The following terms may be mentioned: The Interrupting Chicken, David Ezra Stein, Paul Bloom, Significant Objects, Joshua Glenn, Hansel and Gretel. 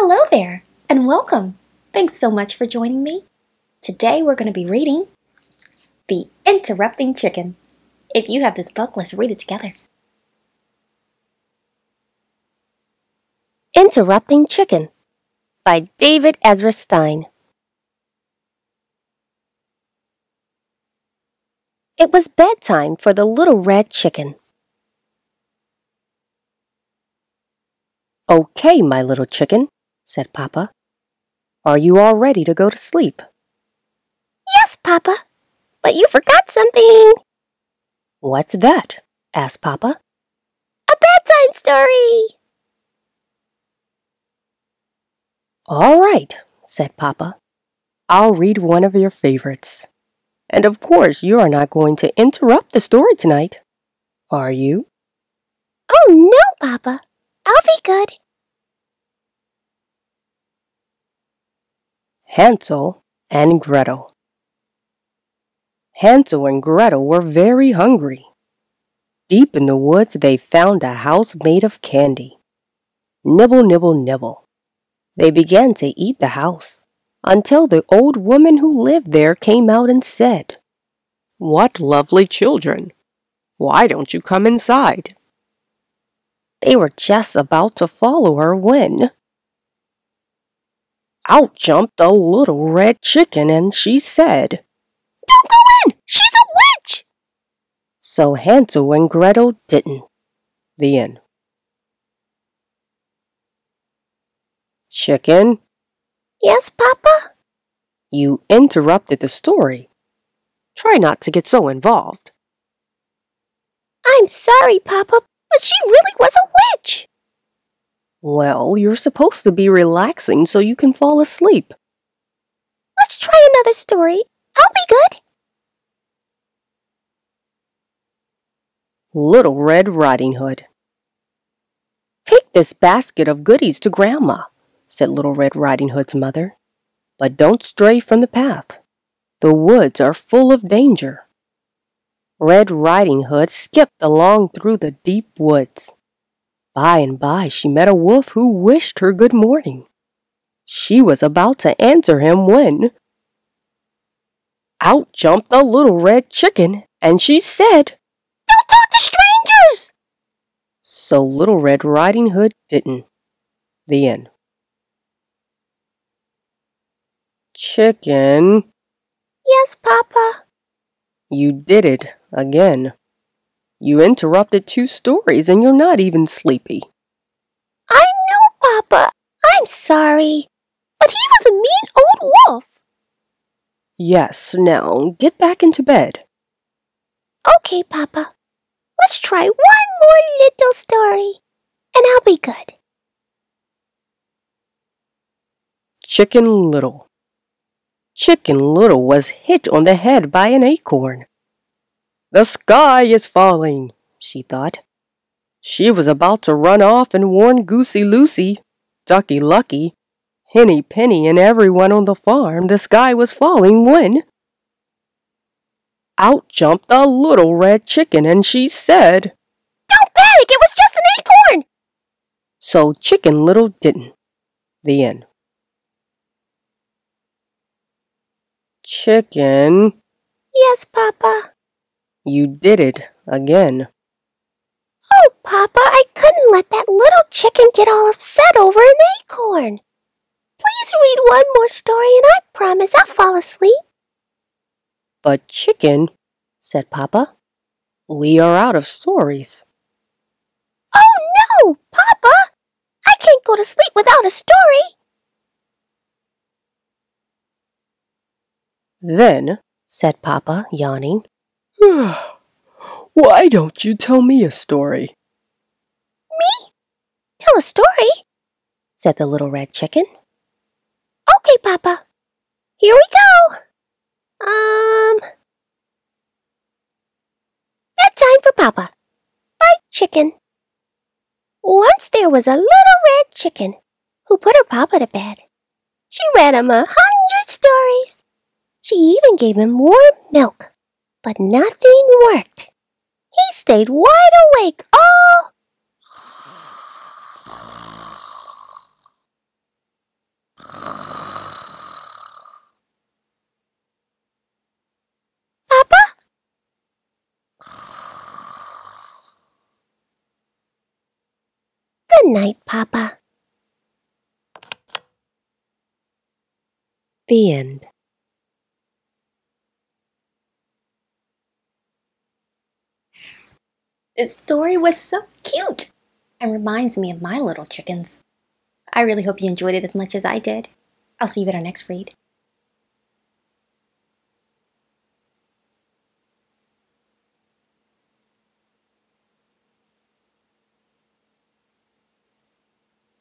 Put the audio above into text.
Hello there, and welcome. Thanks so much for joining me. Today we're going to be reading The Interrupting Chicken. If you have this book, let's read it together. Interrupting Chicken by David Ezra Stein. It was bedtime for the little red chicken. "Okay, my little chicken," said Papa. "Are you all ready to go to sleep?" "Yes, Papa, but you forgot something." "What's that?" asked Papa. "A bedtime story." "All right," said Papa. "I'll read one of your favorites. And of course, you are not going to interrupt the story tonight, are you?" "Oh, no, Papa. I'll be good." Hansel and Gretel. Hansel and Gretel were very hungry. Deep in the woods, they found a house made of candy. Nibble, nibble, nibble. They began to eat the house until the old woman who lived there came out and said, "What lovely children! Why don't you come inside?" They were just about to follow her when out jumped the little red chicken, and she said, "Don't go in! She's a witch!" So Hansel and Gretel didn't. The end. "Chicken?" "Yes, Papa?" "You interrupted the story. Try not to get so involved." "I'm sorry, Papa, but she really was a witch." "Well, you're supposed to be relaxing so you can fall asleep." "Let's try another story. I'll be good." Little Red Riding Hood. "Take this basket of goodies to Grandma," said Little Red Riding Hood's mother. "But don't stray from the path. The woods are full of danger." Red Riding Hood skipped along through the deep woods. By and by, she met a wolf who wished her good morning. She was about to answer him when out jumped the little red chicken, and she said, "Don't talk to strangers!" So Little Red Riding Hood didn't. The end. "Chicken?" "Yes, Papa?" "You did it again. You interrupted two stories, and you're not even sleepy." "I know, Papa. I'm sorry. But he was a mean old wolf." "Yes, now get back into bed." "Okay, Papa. Let's try one more little story, and I'll be good." Chicken Little. Chicken Little was hit on the head by an acorn. "The sky is falling," she thought. She was about to run off and warn Goosey Lucy, Ducky Lucky, Henny Penny, and everyone on the farm the sky was falling when out jumped the little red chicken, and she said, "Don't panic, it was just an acorn!" So Chicken Little didn't. The end. "Chicken?" "Yes, Papa?" "You did it again." "Oh, Papa, I couldn't let that little chicken get all upset over an acorn. Please read one more story, and I promise I'll fall asleep." "But Chicken," said Papa, "we are out of stories." "Oh, no, Papa! I can't go to sleep without a story." "Then," said Papa, yawning, "why don't you tell me a story?" "Me? Tell a story?" said the little red chicken. "Okay, Papa. Here we go. Bedtime for Papa by Chicken. Once there was a little red chicken who put her Papa to bed. She read him 100 stories. She even gave him warm milk, but nothing worked. He stayed wide awake all Good night, Papa. The end. This story was so cute and reminds me of my little chickens. I really hope you enjoyed it as much as I did. I'll see you at our next read.